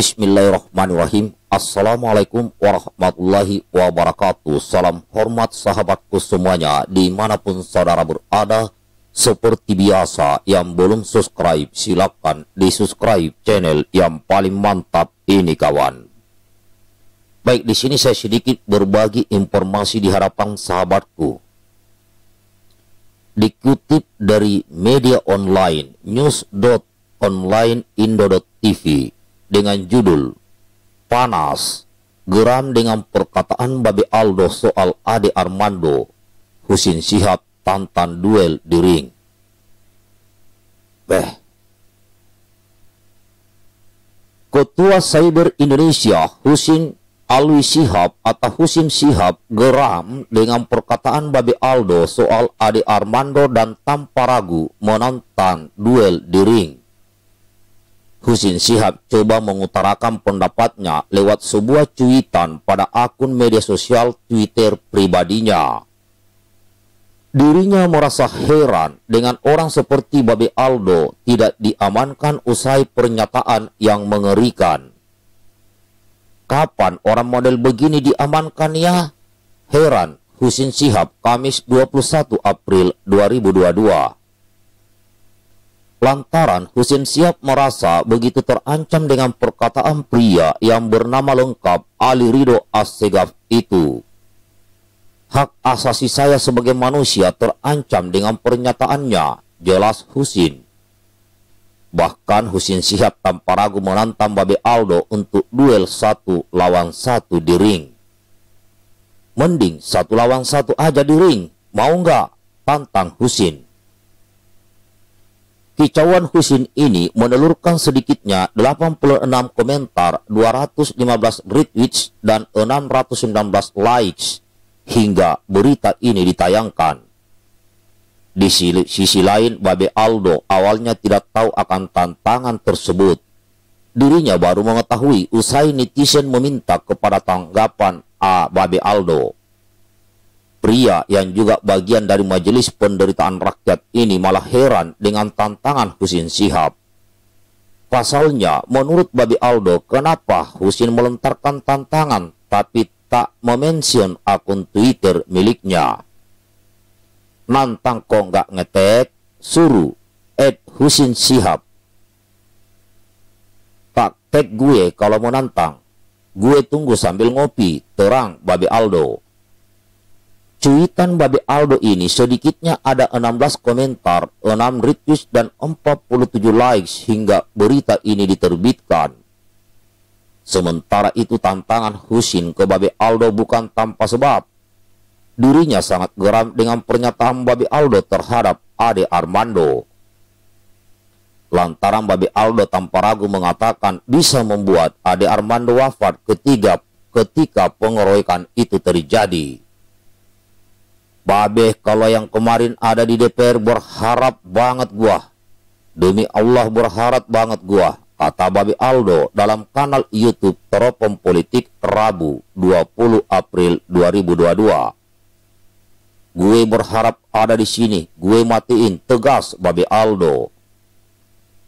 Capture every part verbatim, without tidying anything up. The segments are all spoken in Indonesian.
Bismillahirrahmanirrahim. Assalamualaikum warahmatullahi wabarakatuh. Salam hormat sahabatku semuanya dimanapun saudara berada. Seperti biasa yang belum subscribe silakan di subscribe channel yang paling mantap ini kawan. Baik, di sini saya sedikit berbagi informasi di hadapan sahabatku. Dikutip dari media online news dot online indo dot t v dengan judul Panas, Geram dengan Perkataan Babe Aldo Soal Ade Armando, Husin Shihab Tantan Duel di Ring. Beh. Ketua Cyber Indonesia Husin Ali Shihab atau Husin Shihab geram dengan perkataan Babe Aldo soal Ade Armando dan tanpa ragu menantang duel di ring. Husin Shihab coba mengutarakan pendapatnya lewat sebuah cuitan pada akun media sosial Twitter pribadinya. Dirinya merasa heran dengan orang seperti Babe Aldo tidak diamankan usai pernyataan yang mengerikan. Kapan orang model begini diamankan ya? Heran Husin Shihab, Kamis dua puluh satu April dua ribu dua puluh dua. Lantaran Husin Shihab merasa begitu terancam dengan perkataan pria yang bernama lengkap Ali Ridho Assegaf itu. Hak asasi saya sebagai manusia terancam dengan pernyataannya, jelas Husin. Bahkan Husin Shihab tanpa ragu menantang Babe Aldo untuk duel satu lawan satu di ring. Mending satu lawan satu aja di ring, mau nggak? Tantang Husin. Kicauan Husin ini menelurkan sedikitnya delapan puluh enam komentar, dua ratus lima belas retweets, dan enam ratus sembilan belas likes hingga berita ini ditayangkan. Di sisi lain, Babe Aldo awalnya tidak tahu akan tantangan tersebut. Dirinya baru mengetahui usai netizen meminta kepada tanggapan A Babe Aldo. Pria yang juga bagian dari majelis penderitaan rakyat ini malah heran dengan tantangan Husin Shihab. Pasalnya, menurut Babe Aldo, kenapa Husin melontarkan tantangan tapi tak mention akun Twitter miliknya? Nantang kok nggak ngetek, suruh at Husin Shihab. Tak tag gue kalau mau nantang, gue tunggu sambil ngopi, terang Babe Aldo. Cuitan Babe Aldo ini sedikitnya ada enam belas komentar, enam retweet, dan empat puluh tujuh likes hingga berita ini diterbitkan. Sementara itu tantangan Husin ke Babe Aldo bukan tanpa sebab. Dirinya sangat geram dengan pernyataan Babe Aldo terhadap Ade Armando. Lantaran Babe Aldo tanpa ragu mengatakan bisa membuat Ade Armando wafat ketiga ketika pengeroyokan itu terjadi. Babe kalau yang kemarin ada di D P R berharap banget gua. Demi Allah berharap banget gua, kata Babe Aldo dalam kanal YouTube Teropong Politik Rabu dua puluh April dua ribu dua puluh dua. Gue berharap ada di sini, gue matiin, tegas Babe Aldo.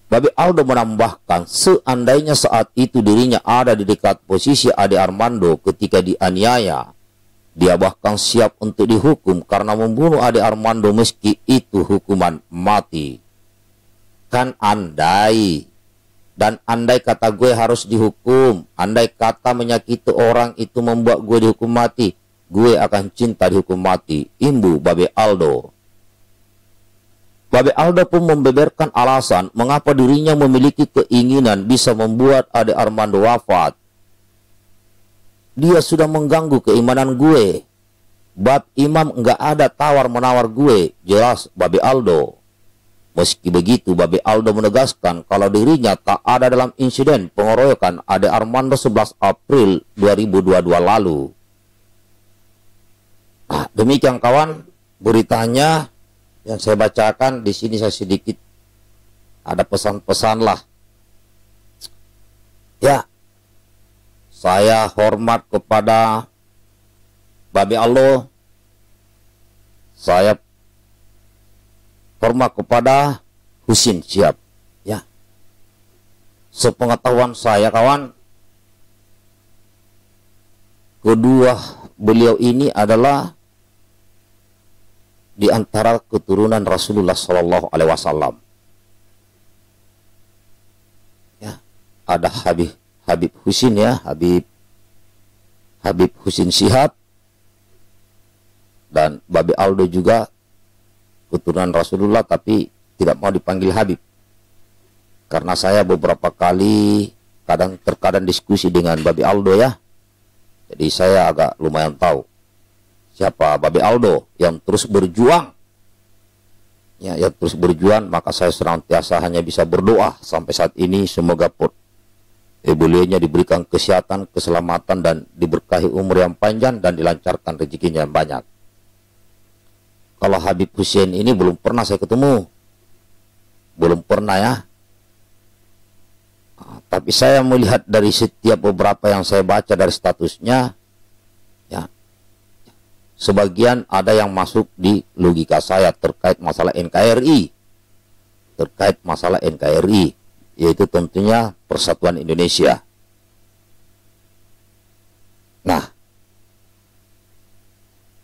Babe Aldo menambahkan seandainya saat itu dirinya ada di dekat posisi Ade Armando ketika dianiaya, dia bahkan siap untuk dihukum karena membunuh Ade Armando meski itu hukuman mati. Kan andai. Dan andai kata gue harus dihukum, andai kata menyakiti orang itu membuat gue dihukum mati, gue akan cinta dihukum mati, imbu Babe Aldo. Babe Aldo pun membeberkan alasan mengapa dirinya memiliki keinginan bisa membuat Ade Armando wafat. Dia sudah mengganggu keimanan gue. Bab imam nggak ada tawar-menawar gue, jelas Babe Aldo. Meski begitu, Babe Aldo menegaskan kalau dirinya tak ada dalam insiden pengeroyokan Ade Armando sebelas April dua ribu dua puluh dua lalu. Nah, demikian kawan, beritanya yang saya bacakan di sini. Saya sedikit ada pesan-pesan lah. Ya. Saya hormat kepada Babe Aldo. Saya hormat kepada Husin Shihab. Ya. Sepengetahuan saya kawan, Kedua beliau ini adalah di antara keturunan Rasulullah Shallallahu Alaihi Wasallam. Ya, ada Habib Habib Husin ya, Habib Habib Husin Shihab dan Babe Aldo juga keturunan Rasulullah, tapi tidak mau dipanggil Habib. Karena saya beberapa kali kadang terkadang diskusi dengan Babe Aldo ya, jadi saya agak lumayan tahu siapa Babe Aldo yang terus berjuang ya, yang terus berjuang. Maka saya senantiasa hanya bisa berdoa sampai saat ini, semoga pun eh, beliaunya diberikan kesehatan, keselamatan, dan diberkahi umur yang panjang dan dilancarkan rezekinya yang banyak. Kalau Habib Husin ini belum pernah saya ketemu, belum pernah ya, tapi saya melihat dari setiap beberapa yang saya baca dari statusnya ya, sebagian ada yang masuk di logika saya terkait masalah N K R I. Terkait masalah N K R I, yaitu tentunya Persatuan Indonesia. Nah,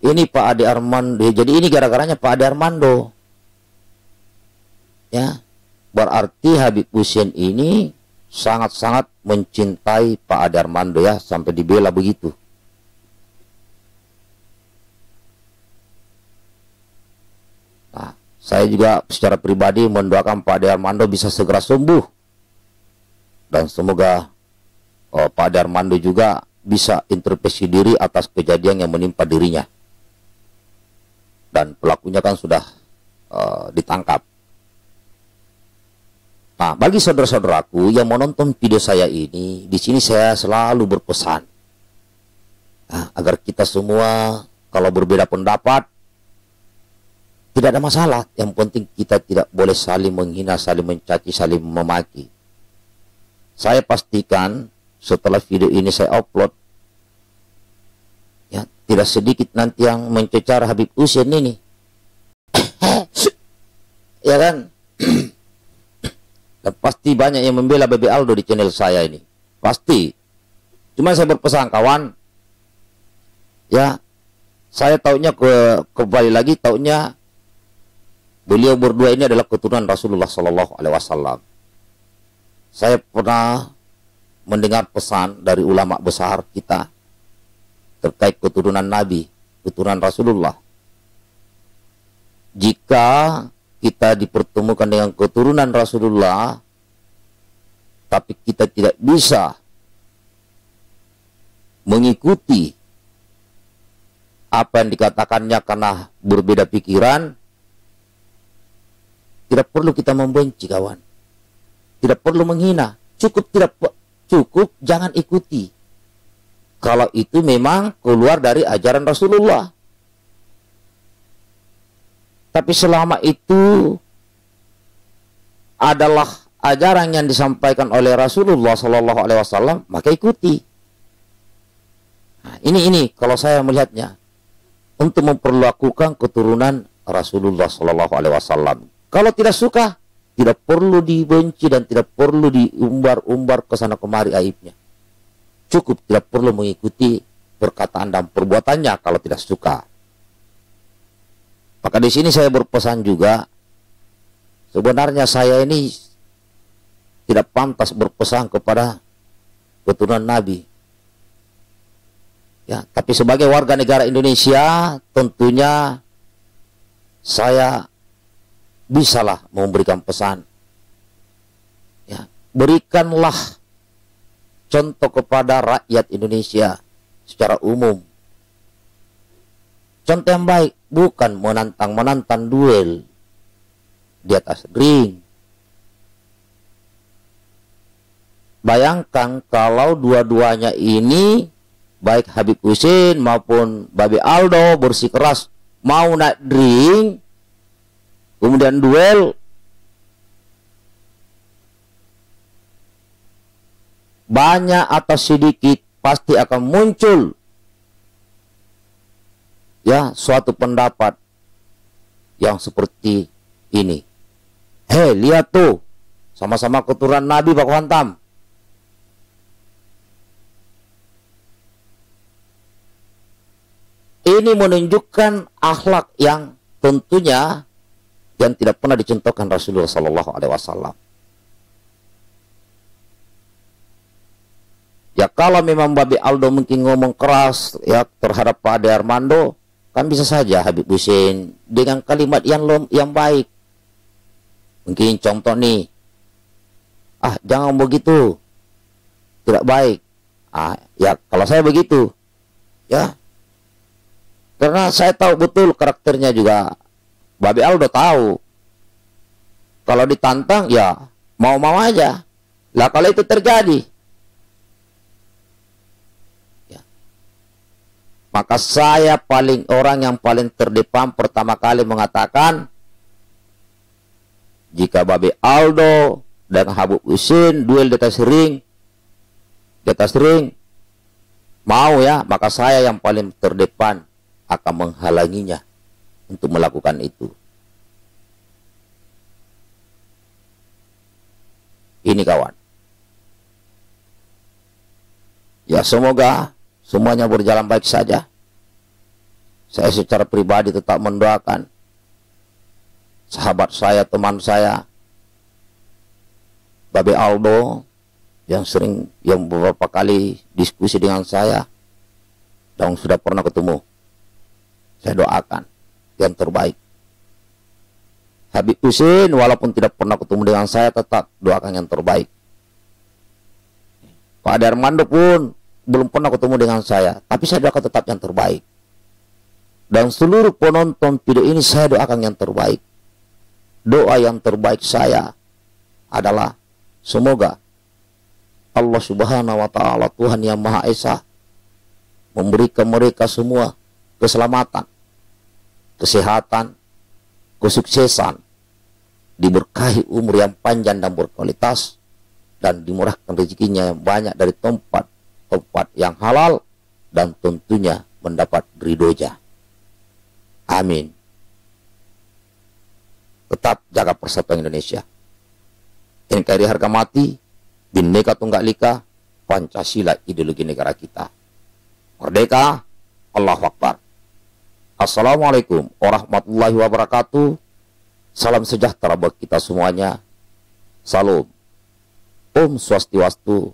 ini Pak Ade Armando. Jadi ini gara-garanya Pak Ade Armando. Ya, berarti Habib Husin ini sangat-sangat mencintai Pak Ade Armando ya, sampai dibela begitu. Saya juga secara pribadi mendoakan Pak Ade Armando bisa segera sembuh. Dan semoga oh, Pak Ade Armando juga bisa introspeksi diri atas kejadian yang menimpa dirinya. Dan pelakunya kan sudah uh, ditangkap. Nah, bagi saudara-saudaraku yang menonton video saya ini, di sini saya selalu berpesan. Nah, agar kita semua kalau berbeda pendapat, tidak ada masalah, yang penting kita tidak boleh saling menghina, saling mencaci, saling memaki. Saya pastikan setelah video ini saya upload, ya tidak sedikit nanti yang mencecar Habib Husin ini, ya kan? Dan pasti banyak yang membela Babe Aldo di channel saya ini, pasti. Cuma saya berpesan kawan, ya saya taunya ke kembali lagi taunya. Beliau berdua ini adalah keturunan Rasulullah Shallallahu Alaihi Wasallam. Saya pernah mendengar pesan dari ulama besar kita terkait keturunan Nabi, keturunan Rasulullah. Jika kita dipertemukan dengan keturunan Rasulullah, tapi kita tidak bisa mengikuti apa yang dikatakannya karena berbeda pikiran, tidak perlu kita membenci kawan, tidak perlu menghina, cukup tidak cukup jangan ikuti. Kalau itu memang keluar dari ajaran Rasulullah. Tapi selama itu adalah ajaran yang disampaikan oleh Rasulullah Shallallahu Alaihi Wasallam, maka ikuti. Nah, ini ini kalau saya melihatnya untuk memperlakukan keturunan Rasulullah Shallallahu Alaihi Wasallam. Kalau tidak suka, tidak perlu dibenci dan tidak perlu diumbar-umbar ke sana kemari aibnya. Cukup tidak perlu mengikuti perkataan dan perbuatannya kalau tidak suka. Maka di sini saya berpesan juga, sebenarnya saya ini tidak pantas berpesan kepada keturunan Nabi. Ya, tapi sebagai warga negara Indonesia, tentunya saya bisalah memberikan pesan. Ya, berikanlah contoh kepada rakyat Indonesia secara umum. Contoh yang baik, bukan menantang-menantang duel di atas ring. Bayangkan kalau dua-duanya ini, baik Habib Husin maupun Babe Aldo bersikeras mau naik ring, kemudian duel, banyak atau sedikit pasti akan muncul ya suatu pendapat yang seperti ini. Hei, lihat tuh, sama-sama keturunan Nabi baku hantam. Ini menunjukkan akhlak yang tentunya yang tidak pernah dicontohkan Rasulullah Sallallahu Alaihi Wasallam. Ya kalau memang Babi Aldo mungkin ngomong keras ya terhadap Pak Ade Armando, kan bisa saja Habib Husin dengan kalimat yang lom, yang baik. Mungkin contoh nih, ah jangan begitu, tidak baik. Ah ya kalau saya begitu, ya karena saya tahu betul karakternya juga. Babi Aldo tahu kalau ditantang ya mau-mau aja. Lah kalau itu terjadi, maka saya paling orang yang paling terdepan pertama kali mengatakan jika Babe Aldo dan Habib Husin duel di atas ring, di atas ring mau ya, maka saya yang paling terdepan akan menghalanginya untuk melakukan itu. Ini kawan. Ya semoga semuanya berjalan baik saja. Saya secara pribadi tetap mendoakan sahabat saya, teman saya, Babe Aldo yang sering, yang beberapa kali diskusi dengan saya dan sudah pernah ketemu. Saya doakan yang terbaik. Habib Husin walaupun tidak pernah ketemu dengan saya tetap doakan yang terbaik. Pak Ade Armando pun belum pernah ketemu dengan saya, tapi saya doakan tetap yang terbaik. Dan seluruh penonton video ini saya doakan yang terbaik. Doa yang terbaik saya adalah semoga Allah Subhanahu wa Ta'ala, Tuhan Yang Maha Esa, memberikan mereka semua keselamatan, kesehatan, kesuksesan, diberkahi umur yang panjang dan berkualitas, dan dimurahkan rezekinya yang banyak dari tempat tempat yang halal, dan tentunya mendapat ridhonya. Amin. Tetap jaga persatuan Indonesia. N K R I harga mati, Bhinneka Tunggal Ika, Pancasila ideologi negara kita. Merdeka, Allahu Akbar. Assalamualaikum warahmatullahi wabarakatuh. Salam sejahtera bagi kita semuanya. Salam. Om Swastiastu.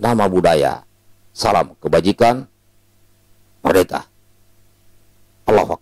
Nama budaya. Salam kebajikan, merdeka. Allahu Akbar.